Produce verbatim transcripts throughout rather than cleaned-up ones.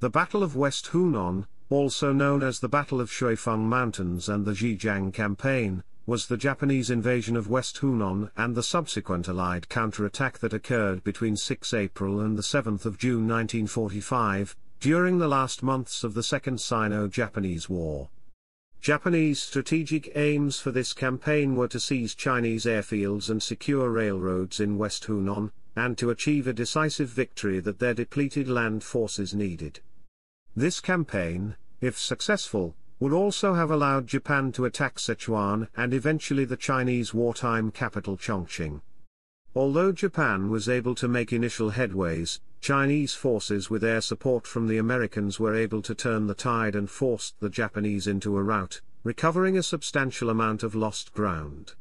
The Battle of West Hunan, also known as the Battle of Xuefeng Mountains and the Zhijiang Campaign, was the Japanese invasion of West Hunan and the subsequent Allied counterattack that occurred between the sixth of April and the seventh of June nineteen forty-five, during the last months of the Second Sino-Japanese War. Japanese strategic aims for this campaign were to seize Chinese airfields and secure railroads in West Hunan, and to achieve a decisive victory that their depleted land forces needed. This campaign, if successful, would also have allowed Japan to attack Sichuan and eventually the Chinese wartime capital Chongqing. Although Japan was able to make initial headways, Chinese forces with air support from the Americans were able to turn the tide and forced the Japanese into a rout, recovering a substantial amount of lost ground.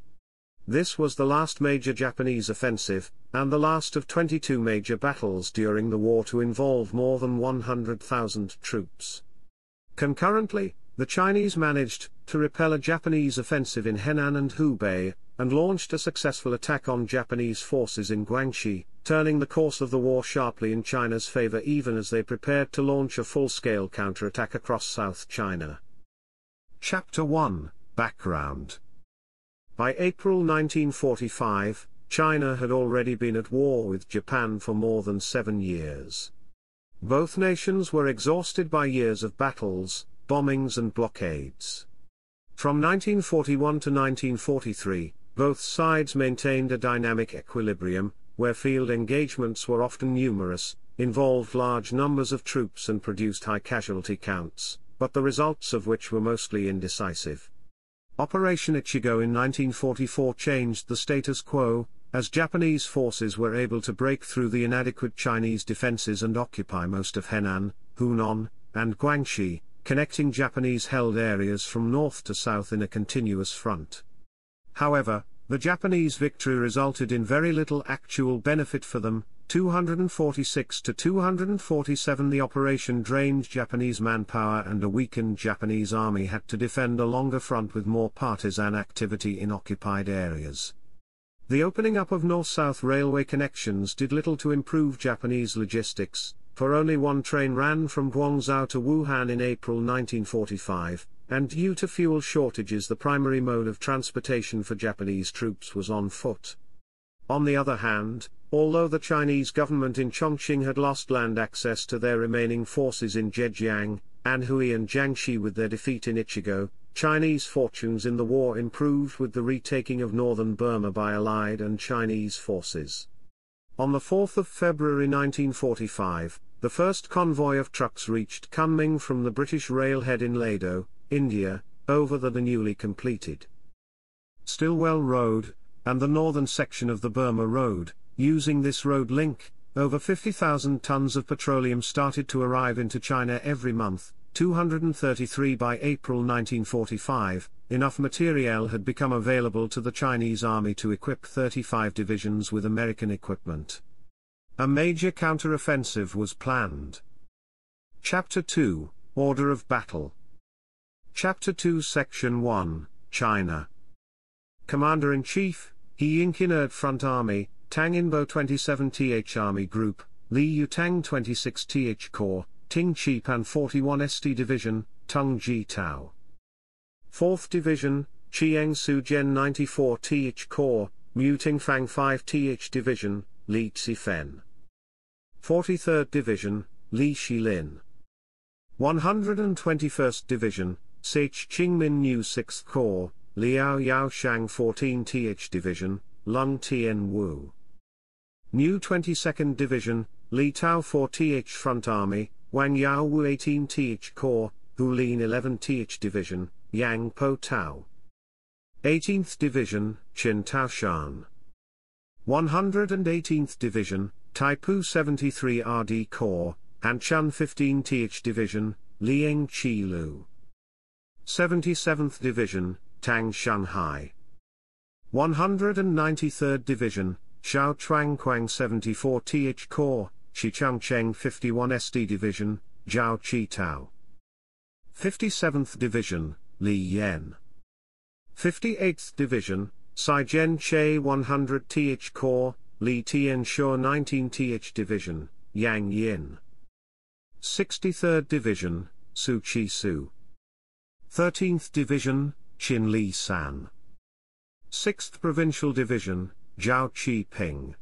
This was the last major Japanese offensive, and the last of twenty-two major battles during the war to involve more than one hundred thousand troops. Concurrently, the Chinese managed to repel a Japanese offensive in Henan and Hubei, and launched a successful attack on Japanese forces in Guangxi, turning the course of the war sharply in China's favor even as they prepared to launch a full-scale counterattack across South China. Chapter one, Background. By April nineteen forty-five, China had already been at war with Japan for more than seven years. Both nations were exhausted by years of battles, bombings and blockades. From nineteen forty-one to nineteen forty-three, both sides maintained a dynamic equilibrium, where field engagements were often numerous, involved large numbers of troops and produced high casualty counts, but the results of which were mostly indecisive. Operation Ichigo in nineteen forty-four changed the status quo, as Japanese forces were able to break through the inadequate Chinese defenses and occupy most of Henan, Hunan, and Guangxi, connecting Japanese-held areas from north to south in a continuous front. However, the Japanese victory resulted in very little actual benefit for them. Two hundred forty-six to two hundred forty-seven The operation drained Japanese manpower, and a weakened Japanese army had to defend a longer front with more partisan activity in occupied areas. The opening up of north-south railway connections did little to improve Japanese logistics, for only one train ran from Guangzhou to Wuhan in April nineteen forty-five, and due to fuel shortages the primary mode of transportation for Japanese troops was on foot. On the other hand, although the Chinese government in Chongqing had lost land access to their remaining forces in Zhejiang, Anhui and Jiangxi with their defeat in Ichigo, Chinese fortunes in the war improved with the retaking of northern Burma by Allied and Chinese forces. On the fourth of February nineteen forty-five, the first convoy of trucks reached Kunming from the British railhead in Lado, India, over the newly completed Stillwell Road, and the northern section of the Burma Road. Using this road link, over fifty thousand tons of petroleum started to arrive into China every month, two hundred thirty-three by April nineteen forty-five, enough materiel had become available to the Chinese army to equip thirty-five divisions with American equipment. A major counteroffensive was planned. Chapter two, Order of Battle. Chapter two Section one, China. Commander-in-Chief, He Yingqin Third Front Army, Tang Inbo twenty-seven T H Army Group, Li Yu Tang twenty-six T H Corps, Ting Che Pan forty-one S T Division, Tung Ji Tao fourth Division, Chiang Su Zhen ninety-four T H Corps, Mu Ting Fang five T H Division, Li Tsifen forty-third Division, Li Shilin one hundred twenty-first Division, Se Ching Min New sixth Corps, Liao Yao Shang fourteen T H Division, Lung Tien Wu New twenty-second Division, Li Tao four T H Front Army, Wang Yaowu eighteen T H Corps, Hulin eleven T H Division, Yang Po Tao eighteenth Division, Qin Tao Shan one hundred eighteenth Division, Taipu seventy-three R D Corps, and Chun fifteen T H Division, Liang Chi Lu seventy-seventh Division, Tang Shanghai one hundred ninety-third Division, Xiao Chuang Quang seventy-four T H Corps, Xicheng Cheng fifty-one S D Division, Zhao Qi Tao fifty-seventh Division, Li Yen fifty-eighth Division, Sai Zhen Che one hundred T H Corps, Li Tian Shou nineteen T H Division, Yang Yin sixty-third Division, Su Chi Su. thirteenth Division, Qin Li San. sixth Provincial Division, Zhao Qi Ping.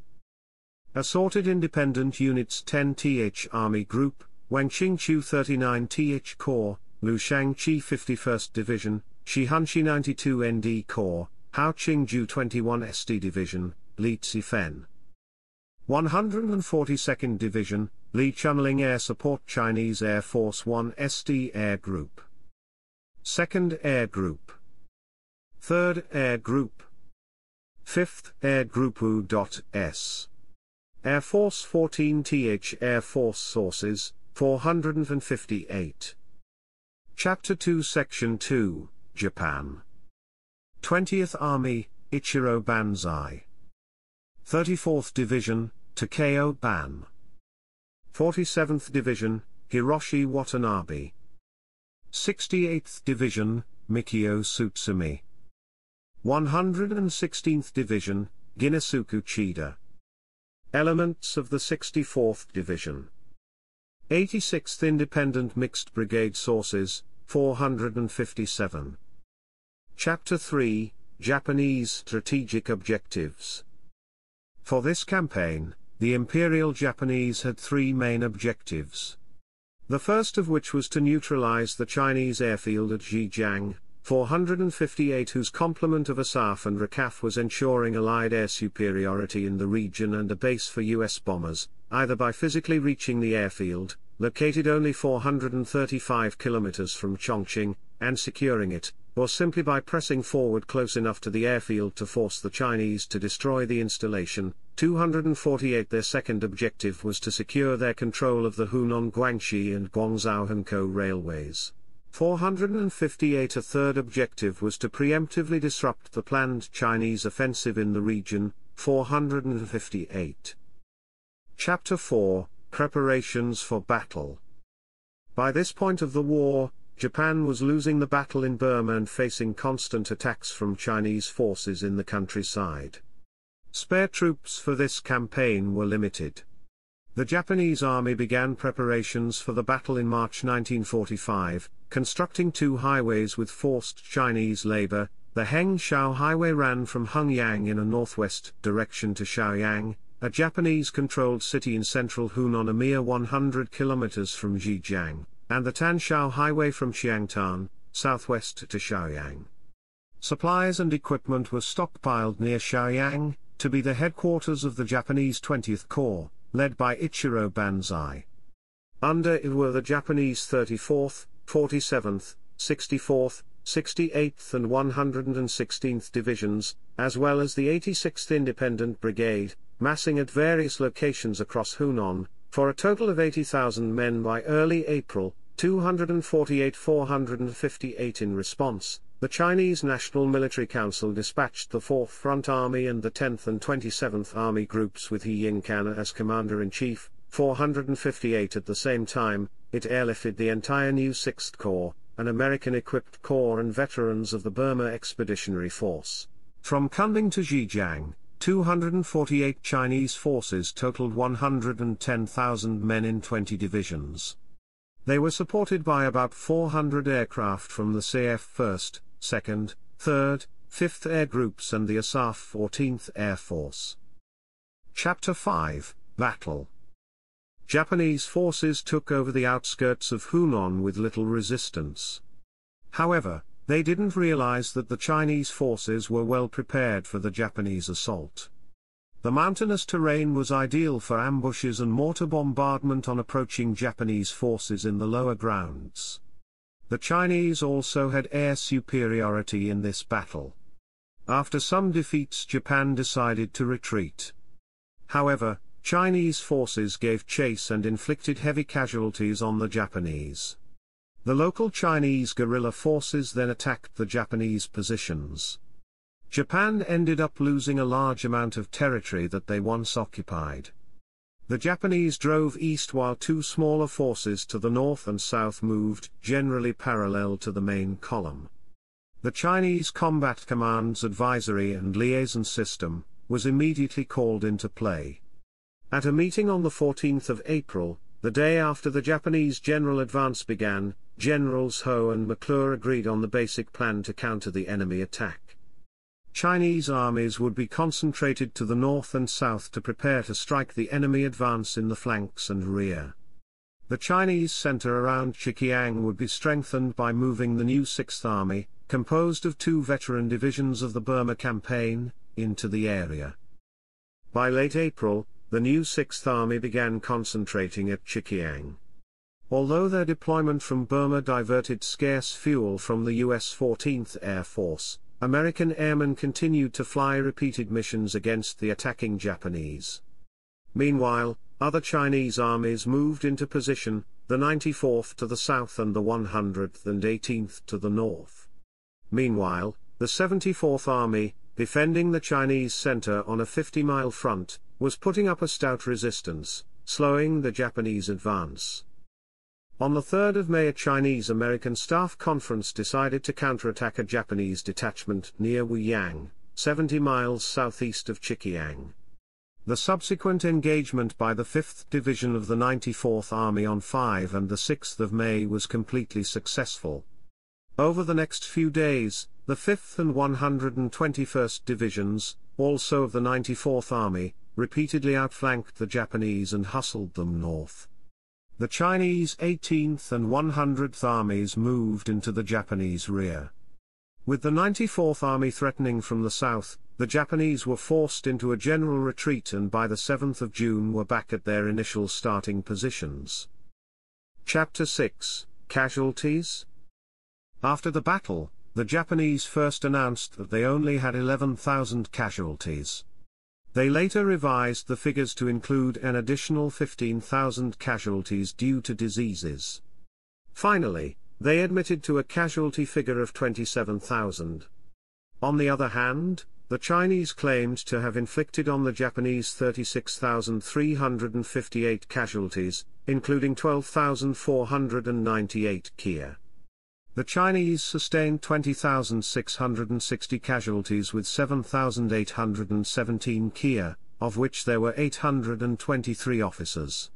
Assorted Independent Units tenth Army Group, Wangqingqiu thirty-ninth Corps, Lu Shangqi fifty-first Division, Shihanshi ninety-second N D Corps, Haoqingju twenty-first S D Division, Li Tsifen. one hundred forty-second Division, Li Chunling Air Support Chinese Air Force one S D Air Group. second Air Group. third Air Group. fifth Air Group U S. Air Force fourteenth Air Force Sources, four hundred fifty-eight. Chapter two Section two, Japan. twentieth Army, Ichiro Banzai. thirty-fourth Division, Takeo Ban. forty-seventh Division, Hiroshi Watanabe. sixty-eighth Division, Mikio Tsutsumi. one hundred sixteenth Division, Ginnesuku Chida. Elements of the sixty-fourth Division. eighty-sixth Independent Mixed Brigade Sources, four hundred fifty-seven. Chapter three, Japanese Strategic Objectives. For this campaign, the Imperial Japanese had three main objectives. The first of which was to neutralize the Chinese airfield at Zhijiang, four hundred fifty-eight, whose complement of A S A F and R A C A F was ensuring Allied air superiority in the region and a base for U S bombers, either by physically reaching the airfield, located only four hundred thirty-five kilometers from Chongqing, and securing it, or simply by pressing forward close enough to the airfield to force the Chinese to destroy the installation. two hundred forty-eight Their second objective was to secure their control of the Hunan Guangxi and Guangzhou-Hankou railways. four hundred fifty-eight A third objective was to preemptively disrupt the planned Chinese offensive in the region, four hundred fifty-eight. Chapter four, Preparations for Battle. By this point of the war, Japan was losing the battle in Burma and facing constant attacks from Chinese forces in the countryside. Spare troops for this campaign were limited. The Japanese army began preparations for the battle in March nineteen forty-five, constructing two highways with forced Chinese labor. The Hengshao Highway ran from Hengyang in a northwest direction to Shaoyang, a Japanese-controlled city in central Hunan a mere one hundred kilometers from Zhejiang, and the Tanshao Highway from Xiangtan, southwest to Shaoyang. Supplies and equipment were stockpiled near Shaoyang, to be the headquarters of the Japanese twentieth Corps, led by Ichiro Banzai. Under it were the Japanese thirty-fourth, forty-seventh, sixty-fourth, sixty-eighth and one hundred sixteenth Divisions, as well as the eighty-sixth Independent Brigade, massing at various locations across Hunan, for a total of eighty thousand men by early April. Two hundred forty-eight to four hundred fifty-eight In response, the Chinese National Military Council dispatched the fourth Front Army and the tenth and twenty-seventh Army Groups with He Yingqin as Commander-in-Chief, four hundred fifty-eight At the same time, it airlifted the entire new sixth Corps, an American-equipped corps and veterans of the Burma Expeditionary Force. From Kunming to Zhejiang, two hundred forty-eight Chinese forces totaled one hundred ten thousand men in twenty divisions. They were supported by about four hundred aircraft from the C F first, second, third, fifth Air Groups and the A S A F fourteenth Air Force. Chapter five, Battle. Japanese forces took over the outskirts of Hunan with little resistance. However, they didn't realize that the Chinese forces were well prepared for the Japanese assault. The mountainous terrain was ideal for ambushes and mortar bombardment on approaching Japanese forces in the lower grounds. The Chinese also had air superiority in this battle. After some defeats, Japan decided to retreat. However, Chinese forces gave chase and inflicted heavy casualties on the Japanese. The local Chinese guerrilla forces then attacked the Japanese positions. Japan ended up losing a large amount of territory that they once occupied. The Japanese drove east while two smaller forces to the north and south moved generally parallel to the main column. The Chinese Combat Command's advisory and liaison system was immediately called into play. At a meeting on the fourteenth of April, The day after the Japanese general advance began, Generals Ho and McClure agreed on the basic plan to counter the enemy attack. Chinese armies would be concentrated to the north and south to prepare to strike the enemy advance in the flanks and rear. The Chinese center around Chikiang would be strengthened by moving the new sixth Army, composed of two veteran divisions of the Burma campaign, into the area. By late April, the new sixth Army began concentrating at Chikiang. Although their deployment from Burma diverted scarce fuel from the U S fourteenth Air Force, American airmen continued to fly repeated missions against the attacking Japanese. Meanwhile, other Chinese armies moved into position, the ninety-fourth to the south and the one hundredth and eighteenth to the north. Meanwhile, the seventy-fourth Army, defending the Chinese center on a fifty-mile front, was putting up a stout resistance, slowing the Japanese advance. On the third of May, a Chinese-American staff conference decided to counterattack a Japanese detachment near Wuyang, seventy miles southeast of Chikiang. The subsequent engagement by the fifth Division of the ninety-fourth Army on five and the sixth of May was completely successful. Over the next few days, the fifth and one hundred twenty-first Divisions, also of the ninety-fourth Army, repeatedly outflanked the Japanese and hustled them north. The Chinese eighteenth and one hundredth armies moved into the Japanese rear. With the ninety-fourth Army threatening from the south, the Japanese were forced into a general retreat and by the seventh of June were back at their initial starting positions. Chapter six, Casualties. After the battle, the Japanese first announced that they only had eleven thousand casualties. They later revised the figures to include an additional fifteen thousand casualties due to diseases. Finally, they admitted to a casualty figure of twenty-seven thousand. On the other hand, the Chinese claimed to have inflicted on the Japanese thirty-six thousand three hundred fifty-eight casualties, including twelve thousand four hundred ninety-eight Kia. The Chinese sustained twenty thousand six hundred sixty casualties with seven thousand eight hundred seventeen Kia, of which there were eight hundred twenty-three officers.